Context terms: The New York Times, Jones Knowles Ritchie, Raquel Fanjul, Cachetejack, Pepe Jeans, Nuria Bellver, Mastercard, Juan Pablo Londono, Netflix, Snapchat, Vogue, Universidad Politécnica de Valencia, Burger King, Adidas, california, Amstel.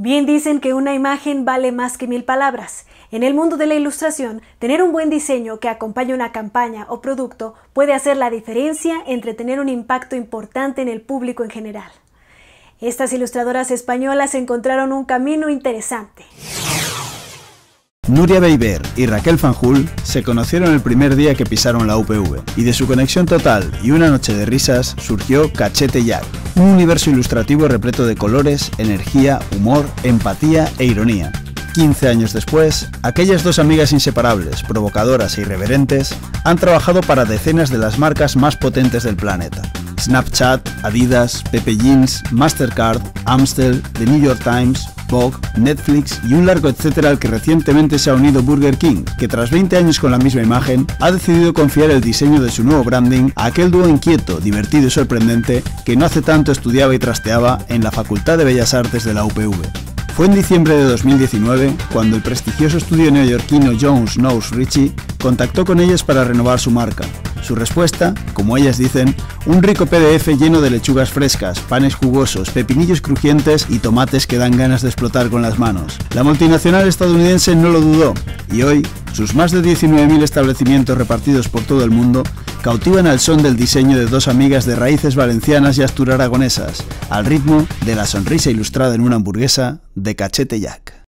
Bien dicen que una imagen vale más que 1000 palabras. En el mundo de la ilustración, tener un buen diseño que acompañe una campaña o producto puede hacer la diferencia entre tener un impacto importante en el público en general. Estas ilustradoras españolas encontraron un camino interesante. Nuria Bellver y Raquel Fanjul se conocieron el primer día que pisaron la UPV, y de su conexión total y una noche de risas surgió Cachetejack, un universo ilustrativo repleto de colores, energía, humor, empatía e ironía. 15 años después, aquellas dos amigas inseparables, provocadoras e irreverentes, han trabajado para decenas de las marcas más potentes del planeta: Snapchat, Adidas, Pepe Jeans, Mastercard, Amstel, The New York Times, Vogue, Netflix y un largo etcétera al que recientemente se ha unido Burger King, que tras 20 años con la misma imagen, ha decidido confiar el diseño de su nuevo branding a aquel dúo inquieto, divertido y sorprendente que no hace tanto estudiaba y trasteaba en la Facultad de Bellas Artes de la UPV. Fue en diciembre de 2019 cuando el prestigioso estudio neoyorquino Jones Knowles Ritchie contactó con ellas para renovar su marca. Su respuesta, como ellas dicen, un rico PDF lleno de lechugas frescas, panes jugosos, pepinillos crujientes y tomates que dan ganas de explotar con las manos. La multinacional estadounidense no lo dudó, y hoy, sus más de 19.000 establecimientos repartidos por todo el mundo cautivan al son del diseño de dos amigas de raíces valencianas y asturaragonesas, al ritmo de la sonrisa ilustrada en una hamburguesa de Cachetejack.